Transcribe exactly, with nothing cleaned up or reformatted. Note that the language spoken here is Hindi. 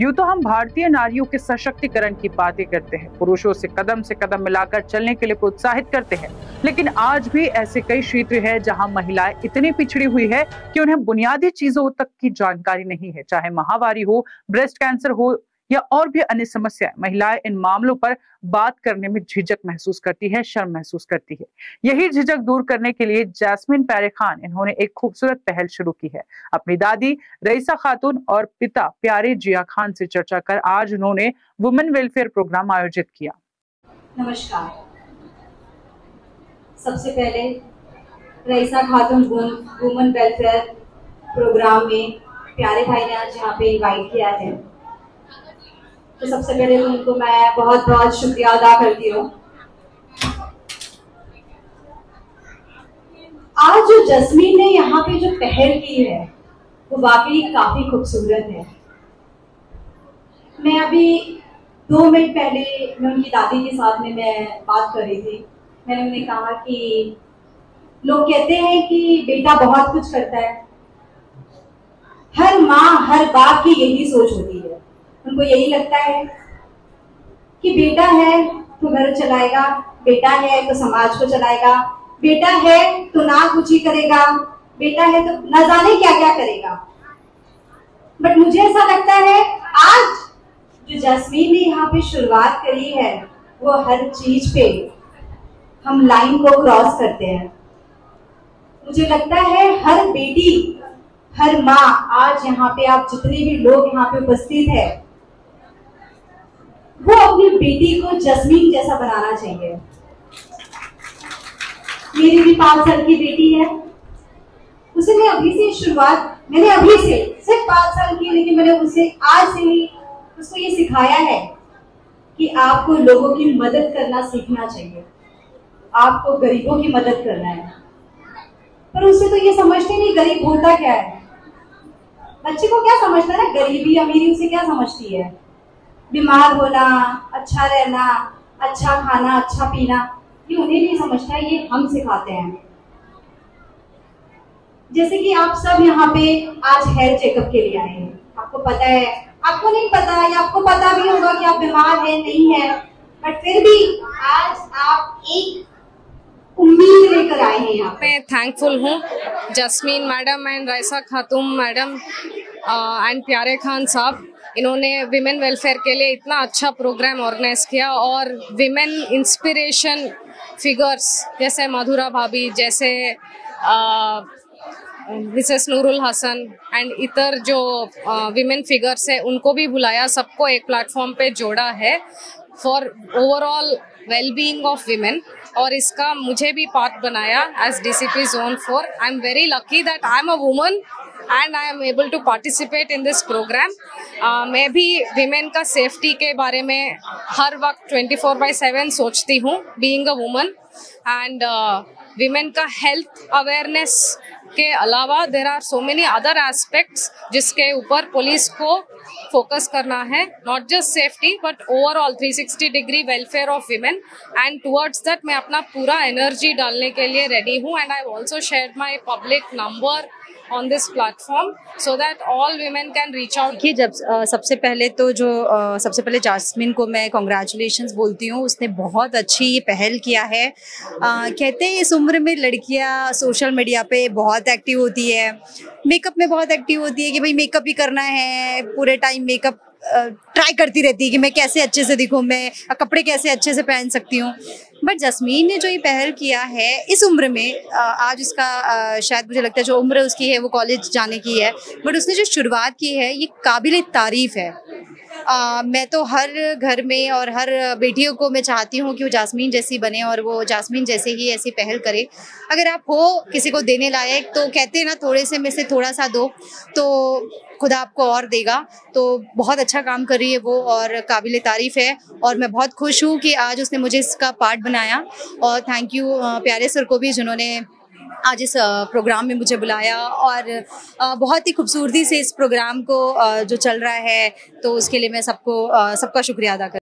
यूं तो हम भारतीय नारियों के सशक्तिकरण की बातें करते हैं, पुरुषों से कदम से कदम मिलाकर चलने के लिए प्रोत्साहित करते हैं, लेकिन आज भी ऐसे कई क्षेत्र हैं जहां महिलाएं इतनी पिछड़ी हुई है कि उन्हें बुनियादी चीजों तक की जानकारी नहीं है। चाहे महावारी हो, ब्रेस्ट कैंसर हो या और भी अन्य समस्याएं, महिलाएं इन मामलों पर बात करने में झिझक महसूस करती है, शर्म महसूस करती है। यही झिझक दूर करने के लिए जैस्मिन पारेखान, इन्होंने एक खूबसूरत पहल शुरू की है। अपनी दादी रईसा खातून और पिता प्यारे जिया खान से चर्चा कर आज उन्होंने वुमेन वेलफेयर प्रोग्राम आयोजित किया। नमस्कार। सबसे पहले रईसा खातून वुमेन वेलफेयर प्रोग्राम में प्यारे भाई ने आज यहाँ पे इन्वाइट किया है, तो सबसे पहले तो उनको मैं बहुत बहुत शुक्रिया अदा करती हूँ। आज जो जैस्मीन ने यहाँ पे जो पहल की है वो वाकई काफी खूबसूरत है। मैं अभी दो मिनट पहले मैं उनकी दादी के साथ में मैं बात कर रही थी। मैंने उन्हें कहा कि लोग कहते हैं कि बेटा बहुत कुछ करता है, हर माँ हर बाप की यही सोच होती है। उनको यही लगता है कि बेटा है तो घर चलाएगा, बेटा है तो समाज को चलाएगा, बेटा है तो ना कुछ ही करेगा, बेटा है तो ना जाने क्या क्या करेगा। बट मुझे ऐसा लगता है आज जो जैस्मीन ने यहाँ पे शुरुआत करी है वो हर चीज पे हम लाइन को क्रॉस करते हैं। मुझे लगता है हर बेटी हर माँ, आज यहाँ पे आप जितने भी लोग यहाँ पे उपस्थित है वो अपनी बेटी को जैस्मीन जैसा बनाना चाहिए। मेरी भी पांच साल की बेटी है, उसे मैं अभी से शुरुआत मैंने अभी से सिर्फ पांच साल की, लेकिन मैंने उसे आज से ही उसको ये सिखाया है कि आपको लोगों की मदद करना सीखना चाहिए, आपको गरीबों की मदद करना है। पर उसे तो ये समझते नहीं गरीब होता क्या है, बच्चे को क्या समझता है ना, गरीबी अमीरी उसे क्या समझती है, बीमार होना, अच्छा रहना, अच्छा खाना, अच्छा पीना, ये उन्हें नहीं समझता है, ये हम सिखाते हैं। जैसे कि आप सब यहाँ पे आज हेल्थ चेकअप के लिए आए हैं, आपको पता है, आपको नहीं पता या आपको पता भी होगा कि आप बीमार है नहीं है, बट फिर भी आज आप एक उम्मीद लेकर आए हैं। यहाँ मैं थैंकफुल हूँ jasmine madam and Raisa Khatoon madam and प्यारे खान साहब, इन्होंने विमेन वेलफेयर के लिए इतना अच्छा प्रोग्राम ऑर्गेनाइज किया और विमेन इंस्पिरेशन फिगर्स जैसे मधुरा भाभी, जैसे मिसेस नूरुल हसन एंड इतर जो विमेन फिगर्स है उनको भी बुलाया, सबको एक प्लेटफॉर्म पे जोड़ा है for overall wellbeing of women, और इसका मुझे भी पार्ट बनाया as DCP zone four. I am very lucky that I am a woman and I am able to participate in this programme. मैं भी विमेन का सेफ्टी के बारे में हर वक्त ट्वेंटी फोर बाय सेवन सोचती हूँ being a woman, and women का हेल्थ अवेयरनेस के अलावा there are so many other aspects जिसके ऊपर पुलिस को फोकस करना है, not just safety but overall three sixty degree welfare of women, and towards that मैं अपना पूरा एनर्जी डालने के लिए रेडी हूँ। And I also shared my public number on this platform so that all women can reach out. देखिए, जब आ, सबसे पहले तो जो आ, सबसे पहले जैस्मीन को मैं कॉन्ग्रेचुलेशंस बोलती हूँ, उसने बहुत अच्छी ये पहल किया है। आ, कहते हैं इस उम्र में लड़कियाँ सोशल मीडिया पे बहुत एक्टिव होती है, मेकअप में बहुत एक्टिव होती है कि भाई मेकअप ही करना है, पूरे टाइम मेकअप ट्राई करती रहती है कि मैं कैसे अच्छे से दिखूँ, मैं कपड़े कैसे अच्छे से पहन सकती हूँ। बट जैस्मीन ने जो ये पहल किया है इस उम्र में, आज उसका शायद मुझे लगता है जो उम्र उसकी है वो कॉलेज जाने की है, बट उसने जो शुरुआत की है ये काबिले तारीफ़ है। आ, मैं तो हर घर में और हर बेटियों को मैं चाहती हूँ कि वो जैस्मीन जैसी बने और वो जैस्मीन जैसे ही ऐसी पहल करे। अगर आप हो किसी को देने लायक तो कहते हैं ना, थोड़े से में से थोड़ा सा दो तो खुदा आपको और देगा। तो बहुत अच्छा काम कर रही है वो और काबिले तारीफ़ है, और मैं बहुत खुश हूँ कि आज उसने मुझे इसका पार्ट बनाया। और थैंक यू प्यारे सर को भी जिन्होंने आज इस प्रोग्राम में मुझे बुलाया, और बहुत ही खूबसूरती से इस प्रोग्राम को जो चल रहा है तो उसके लिए मैं सबको सबका शुक्रिया अदा करती हूं।